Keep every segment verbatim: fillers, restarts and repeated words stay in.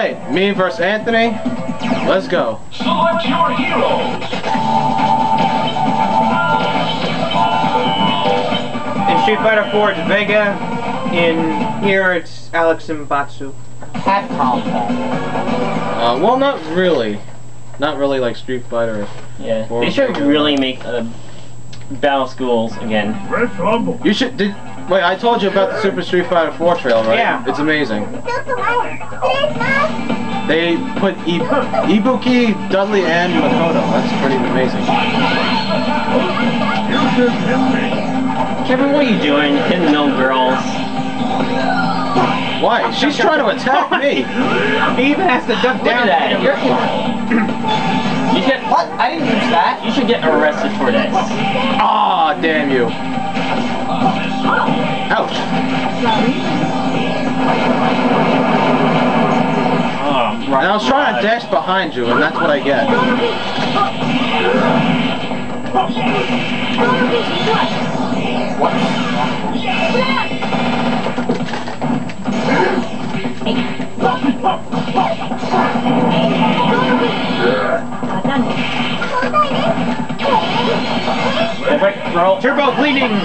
Alright, me versus Anthony. Let's go. Select your heroes. In Street Fighter four, it's Vega. In here, it's Alex and Batsu. Cat combo. Uh, well, not really. Not really like Street Fighter. Yeah. They should Vega. really make uh, Battle Schools again. Red Rumble. You should. Did, Wait, I told you about the Super Street Fighter four trail, right? Yeah. It's amazing. They put Ib Ibuki, Dudley, and Makoto. That's pretty amazing. Kevin, what are you doing? Hitting no girls. Why? She's trying to attack me. He even has to duck down at him. You should, what? I didn't use that. You should get arrested for this. Ah, oh, damn you. Ouch. Oh, right, and I was trying right. to dash behind you, and that's what I get. Perfect roll. Turbo bleeding!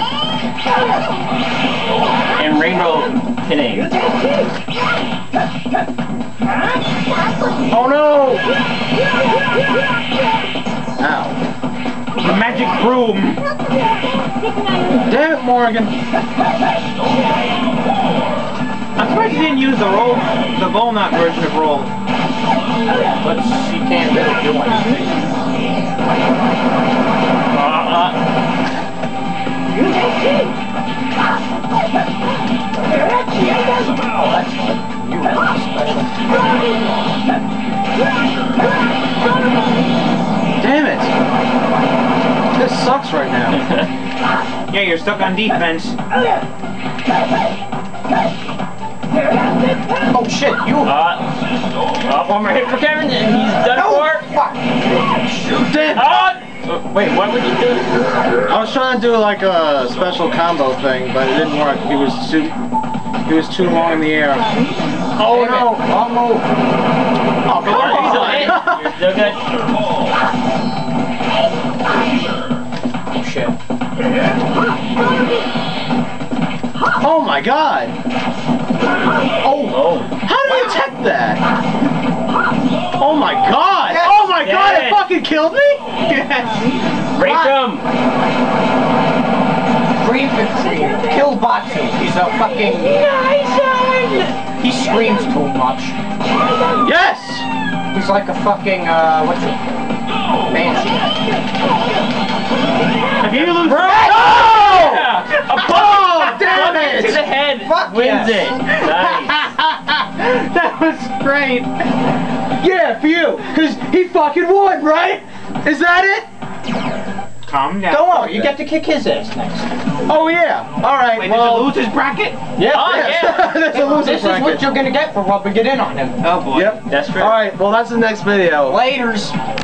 And Rainbow Cannon. Oh no! Ow. The magic broom! Damn it, Morgan! I'm surprised she didn't use the roll, the Volnut version of Roll. But she can't really do anything. Uh-uh. Damn it! This sucks right now. Yeah, you're stuck on defense. Oh shit, you! Uh, uh, one more hit for Kevin, and he's done no, for. Fuck. Shoot him! Uh, Wait, what would you do? I was trying to do like a special combo thing, but it didn't work. He was too, he was too long in the air. Oh no! I'll move. Oh, come on! You're still good. Oh shit! Oh my god! Oh! Oh. How do you attack that? Oh my god! Oh my god! It fucking killed me! Yes! Rape him! Scream and scream. Kill Batsu. He's a fucking... Nice. He screams too much. Yes! He's like a fucking, uh, what's it? Banshee. If you lose... Bro! Oh! Yeah. A ball! Damn it! To the head Fuck wins yes. it. Nice. That was great. Yeah, for you. Because he fucking won, right? Is that it? Calm down. Don't worry, you get to kick his ass next. Oh yeah. All right. Wait, well, there's a loser's bracket. Yeah. Oh, yes. yeah. there's a loser's this bracket. This is what you're gonna get for rubbing it in on him. Oh boy. Yep. That's true. All right. Well, that's the next video. Laters.